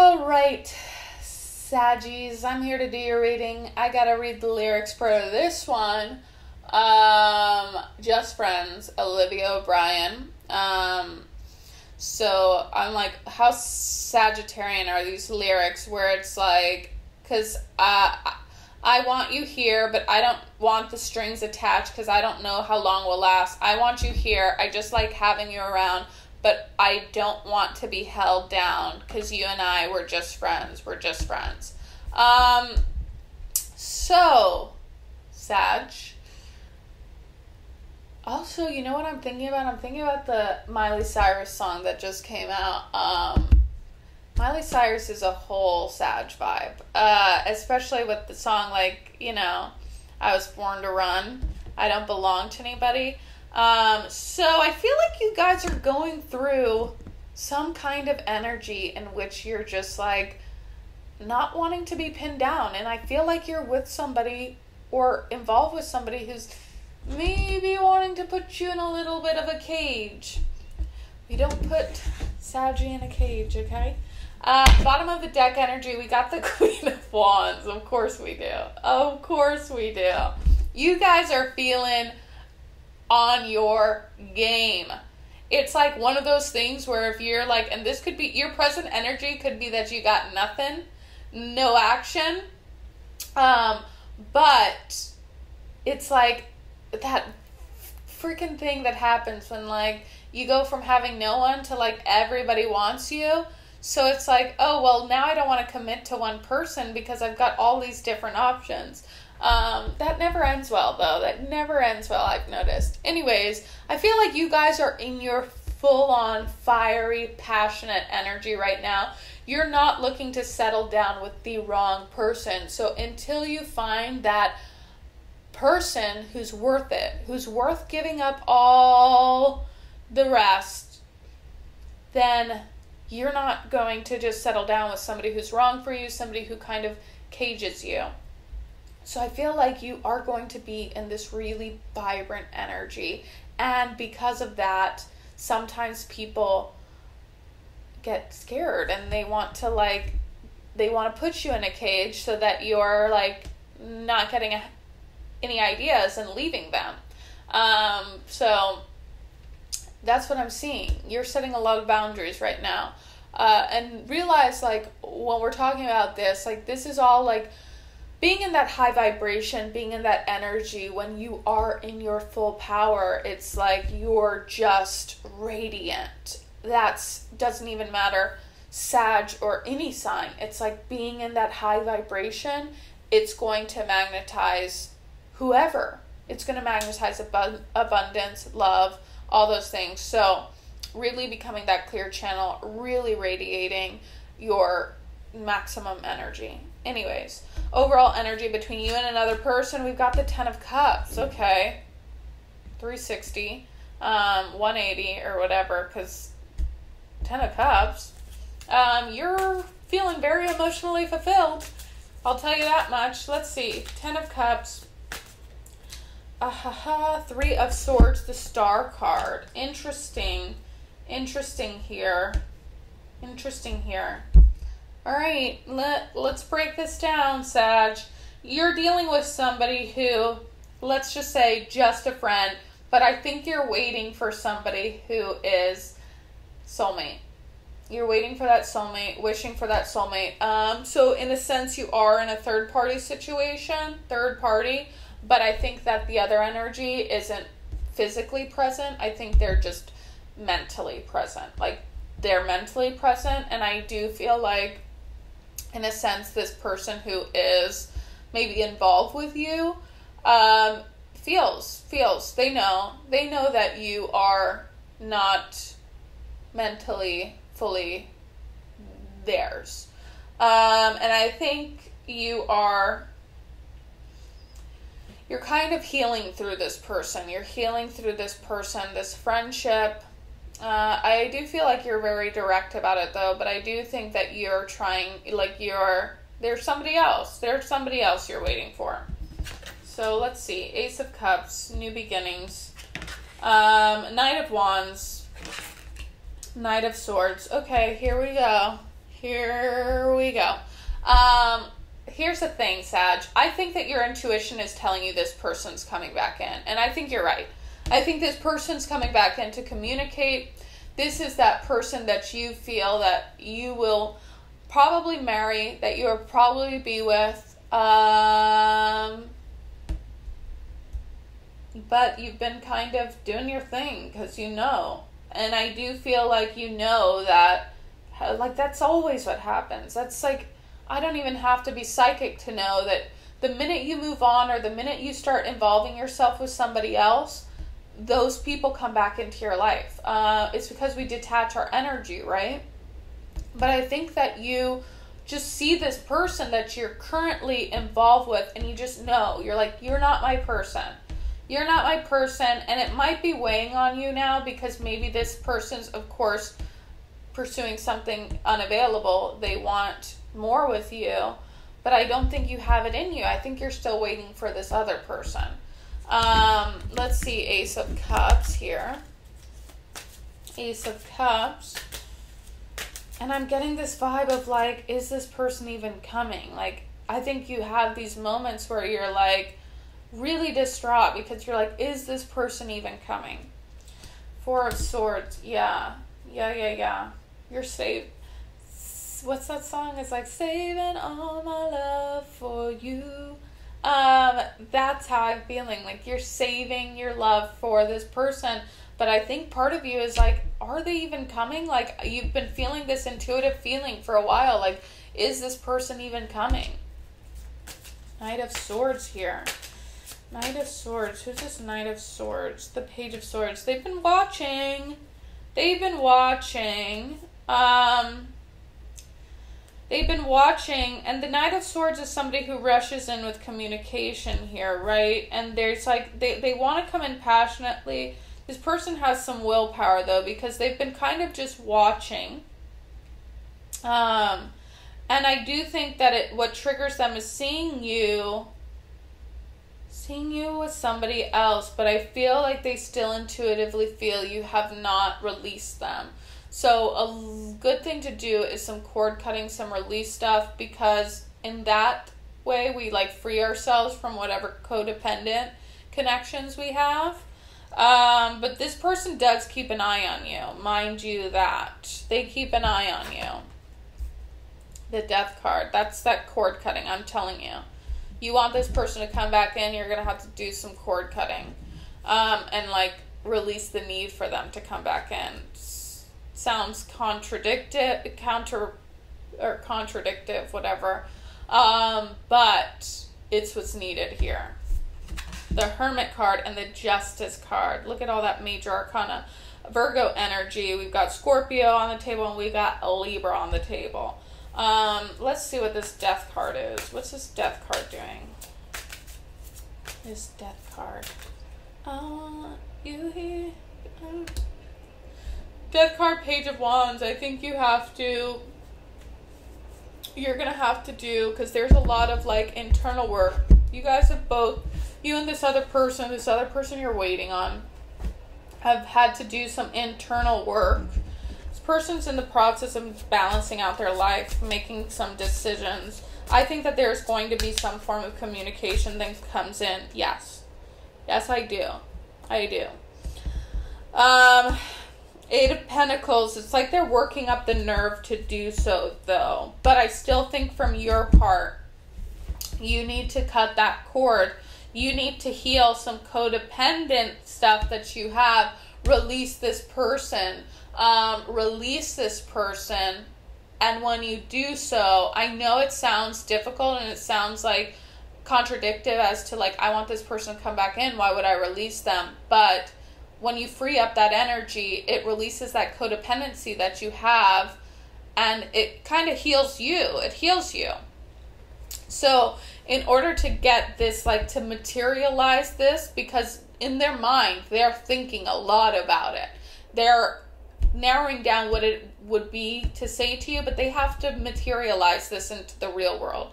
All right, Saggies, I'm here to do your reading. I gotta read the lyrics for this one. Just Friends, Olivia O'Brien. So I'm like, how Sagittarian are these lyrics, where it's like, because I want you here, but I don't want the strings attached because I don't know how long will last. I want you here. I just like having you around, but I don't want to be held down because you and I were just friends. We're just friends. So, Sag. Also, you know what I'm thinking about? I'm thinking about the Miley Cyrus song that just came out. Miley Cyrus is a whole Sag vibe, especially with the song, like, you know, I was born to run. I don't belong to anybody. So I feel like you guys are going through some kind of energy in which you're just like not wanting to be pinned down. And I feel like you're with somebody or involved with somebody who's maybe wanting to put you in a little bit of a cage. We don't put Saggy in a cage, okay? Bottom of the deck energy, we got the Queen of Wands. Of course we do. Of course we do. You guys are feeling on your game. It's like one of those things where if you're like, and this could be, your present energy could be that you got nothing, no action. But it's like that freaking thing that happens when, like, you go from having no one to, like, everybody wants you. So it's like, oh, well, now I don't want to commit to one person because I've got all these different options. That never ends well, though. That never ends well, I've noticed. Anyways, I feel like you guys are in your full-on, fiery, passionate energy right now. You're not looking to settle down with the wrong person. So until you find that person who's worth it, who's worth giving up all the rest, then you're not going to just settle down with somebody who's wrong for you, somebody who kind of cages you. So I feel like you are going to be in this really vibrant energy. And because of that, sometimes people get scared and they want to, like, they want to put you in a cage so that you're, like, not getting any ideas and leaving them. So that's what I'm seeing. You're setting a lot of boundaries right now. And realize, like, when we're talking about this, like, this is all, like, being in that high vibration, being in that energy, when you are in your full power, it's like you're just radiant. That doesn't even matter, Sag or any sign. It's like being in that high vibration, it's going to magnetize whoever. It's going to magnetize abundance, love, all those things. So really becoming that clear channel, really radiating your maximum energy. Anyways, overall energy between you and another person, we've got the 10 of Cups. Okay. 360, 180 or whatever, because 10 of Cups. You're feeling very emotionally fulfilled. I'll tell you that much. Let's see. 10 of Cups. Three of Swords, the Star card. Interesting. Interesting here. Interesting here. All right, let's break this down, Sag. You're dealing with somebody who, let's just say, just a friend, but I think you're waiting for somebody who is soulmate. You're waiting for that soulmate, wishing for that soulmate. So in a sense, you are in a third-party situation, third party, but I think that the other energy isn't physically present. I think they're just mentally present. Like, they're mentally present, and I do feel like, in a sense, this person who is maybe involved with you, feels, they know that you are not mentally fully theirs. And I think you're kind of healing through this person. You're healing through this person, this friendship. I do feel like you're very direct about it, though, but I do think that you're trying, like, there's somebody else. There's somebody else you're waiting for. So let's see. Ace of Cups, new beginnings. Knight of Wands, Knight of Swords. Okay, here we go. Here we go. Here's the thing, Sag. I think that your intuition is telling you this person's coming back in. And I think you're right. I think this person's coming back in to communicate. This is that person that you feel that you will probably marry, that you will probably be with. But you've been kind of doing your thing because you know. And I do feel like you know that, like, that's always what happens. That's like, I don't even have to be psychic to know that the minute you move on or the minute you start involving yourself with somebody else, those people come back into your life. It's because we detach our energy, right? But I think that you just see this person that you're currently involved with and you just know. You're like, you're not my person. You're not my person, and it might be weighing on you now because maybe this person's, of course, pursuing something unavailable. They want more with you, but I don't think you have it in you. I think you're still waiting for this other person. Let's see, Ace of Cups here. Ace of Cups. And I'm getting this vibe of, like, is this person even coming? Like, I think you have these moments where you're, like, really distraught because you're like, is this person even coming? Four of Swords. Yeah. You're saved. What's that song? It's like, saving all my love for you. That's how I'm feeling. Like, you're saving your love for this person. But I think part of you is like, are they even coming? Like, you've been feeling this intuitive feeling for a while. Like, is this person even coming? Knight of Swords here. Knight of Swords. Who's this Knight of Swords? The Page of Swords. They've been watching. They've been watching. They've been watching. And the Knight of Swords is somebody who rushes in with communication here, right? And there's like, they want to come in passionately. This person has some willpower, though, because they've been kind of just watching. And I do think that what triggers them is seeing you with somebody else, but I feel like they still intuitively feel you have not released them. So a good thing to do is some cord cutting, some release stuff, because in that way we, like, free ourselves from whatever codependent connections we have. But this person does keep an eye on you. Mind you that. They keep an eye on you. The Death card. That's that cord cutting, I'm telling you. You want this person to come back in, you're going to have to do some cord cutting and, like, release the need for them to come back in. Sounds contradictive, whatever. But it's what's needed here. The Hermit card and the Justice card. Look at all that major arcana. Virgo energy. We've got Scorpio on the table and we've got Libra on the table. Let's see what this Death card is. What's this Death card doing? This Death card. I want you here. Death card, Page of Wands. I think you have to, you're going to have to do, because there's a lot of, like, internal work. You guys have both, you and this other person you're waiting on, have had to do some internal work. Person's in the process of balancing out their life, making some decisions. I think that there's going to be some form of communication that comes in. Yes, I do. Eight of Pentacles. It's like they're working up the nerve to do so, though. But I still think from your part, you need to cut that cord. You need to heal some codependent stuff that you have. Release this person. And when you do so, I know it sounds difficult and it sounds, like, contradictive as to, like, I want this person to come back in, why would I release them? But when you free up that energy, it releases that codependency that you have, and it kind of heals you. It heals you. So in order to get this, like, to materialize this, because in their mind, they're thinking a lot about it. They're narrowing down what it would be to say to you, but they have to materialize this into the real world.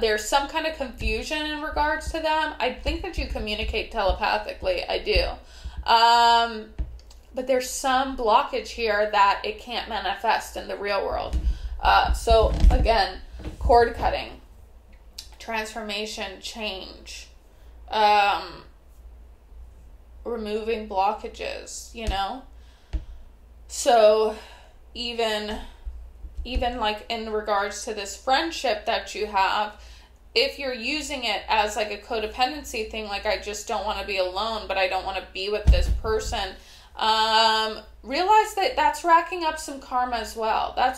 There's some kind of confusion in regards to them. I think that you communicate telepathically. I do. But there's some blockage here that it can't manifest in the real world. So again, cord cutting, transformation, change, removing blockages, you know? So even like in regards to this friendship that you have, if you're using it as like a codependency thing, like I just don't want to be alone, but I don't want to be with this person, realize that that's racking up some karma as well.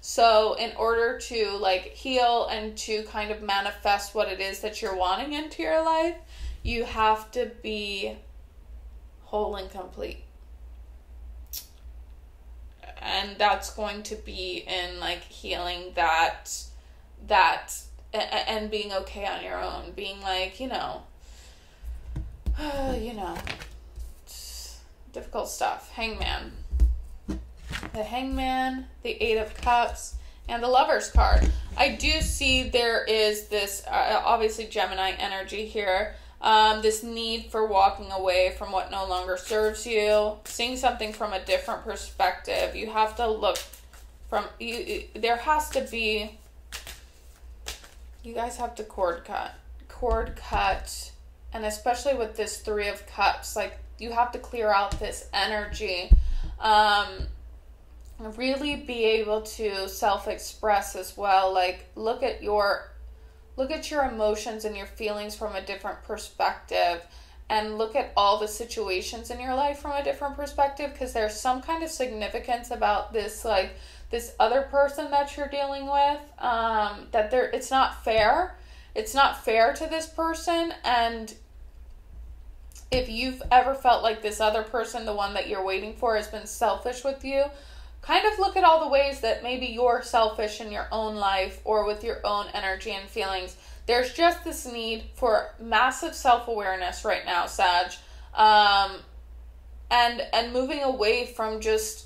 So in order to like heal and to kind of manifest what it is that you're wanting into your life, you have to be whole and complete. And that's going to be in like healing that and being okay on your own, being like, you know, difficult stuff. Hangman, the Hangman, the Eight of Cups, and the Lovers card. I do see there is this, obviously Gemini energy here. This need for walking away from what no longer serves you, seeing something from a different perspective. You have to look from, there has to be, you guys have to cord cut, and especially with this Three of Cups, like you have to clear out this energy, really be able to self-express as well. Like look at your emotions and your feelings from a different perspective, and look at all the situations in your life from a different perspective, because there's some kind of significance about this, like this other person that you're dealing with, that there, it's not fair. It's not fair to this person. And if you've ever felt like this other person, the one that you're waiting for, has been selfish with you, kind of look at all the ways that maybe you're selfish in your own life or with your own energy and feelings. There's just this need for massive self-awareness right now, Sag. And moving away from just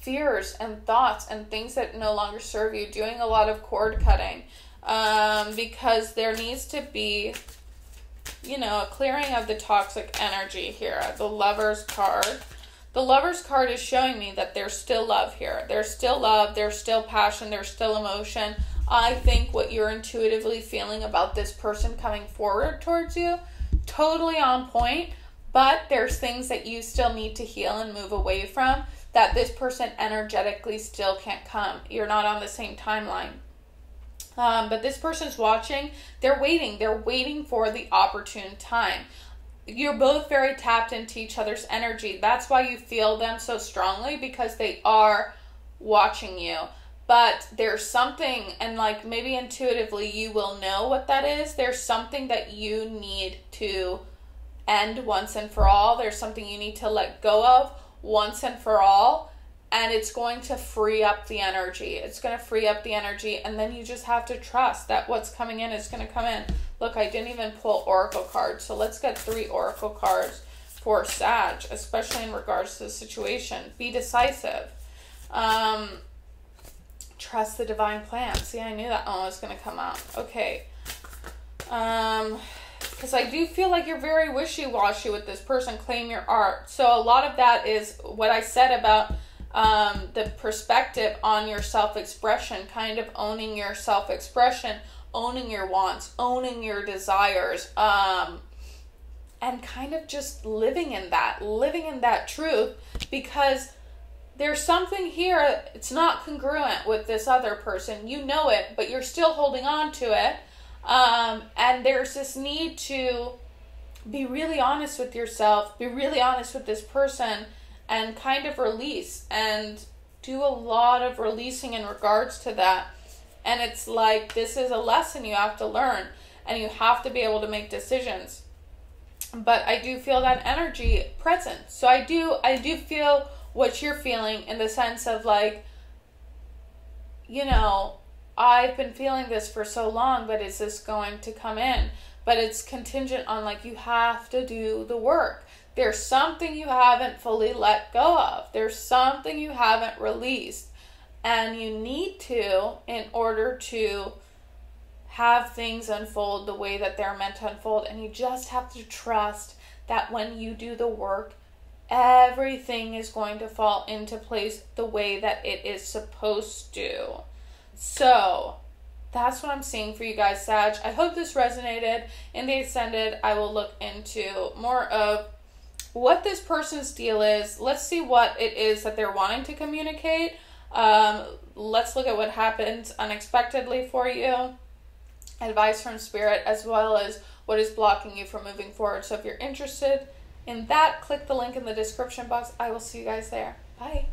fears and thoughts and things that no longer serve you. Doing a lot of cord cutting, because there needs to be, you know, a clearing of the toxic energy here. The Lover's card. The Lover's card is showing me that there's still love here. There's still love, there's still passion, there's still emotion. I think what you're intuitively feeling about this person coming forward towards you, totally on point, but there's things that you still need to heal and move away from that this person energetically still can't come. You're not on the same timeline. But this person's watching, they're waiting for the opportune time. You're both very tapped into each other's energy. That's why you feel them so strongly, because they are watching you. But there's something, and like maybe intuitively you will know what that is. There's something that you need to end once and for all. There's something you need to let go of once and for all. And it's going to free up the energy. It's going to free up the energy. And then you just have to trust that what's coming in is going to come in. Look, I didn't even pull Oracle cards, so let's get 3 Oracle cards for Sag, especially in regards to the situation. Be decisive. Trust the divine plan. See, I knew that one was going to come out. Okay. Because I do feel like you're very wishy-washy with this person. Claim your art. So a lot of that is what I said about the perspective on your self-expression, kind of owning your self-expression, owning your wants, owning your desires, and kind of just living in that truth, because there's something here, it's not congruent with this other person. You know it, but you're still holding on to it, and there's this need to be really honest with yourself, be really honest with this person, and kind of release, and do a lot of releasing in regards to that. And it's like, this is a lesson you have to learn, and you have to be able to make decisions. But I do feel that energy present. So I do feel what you're feeling, in the sense of like, you know, I've been feeling this for so long, but is this going to come in? But it's contingent on like, you have to do the work. There's something you haven't fully let go of. There's something you haven't released. And you need to, in order to have things unfold the way that they're meant to unfold. And you just have to trust that when you do the work, everything is going to fall into place the way that it is supposed to. So that's what I'm seeing for you guys, Sag. I hope this resonated. In the Ascended, I will look into more of what this person's deal is. Let's see what it is that they're wanting to communicate. Let's look at what happens unexpectedly for you. Advice from Spirit, as well as what is blocking you from moving forward. So if you're interested in that, click the link in the description box. I will see you guys there. Bye.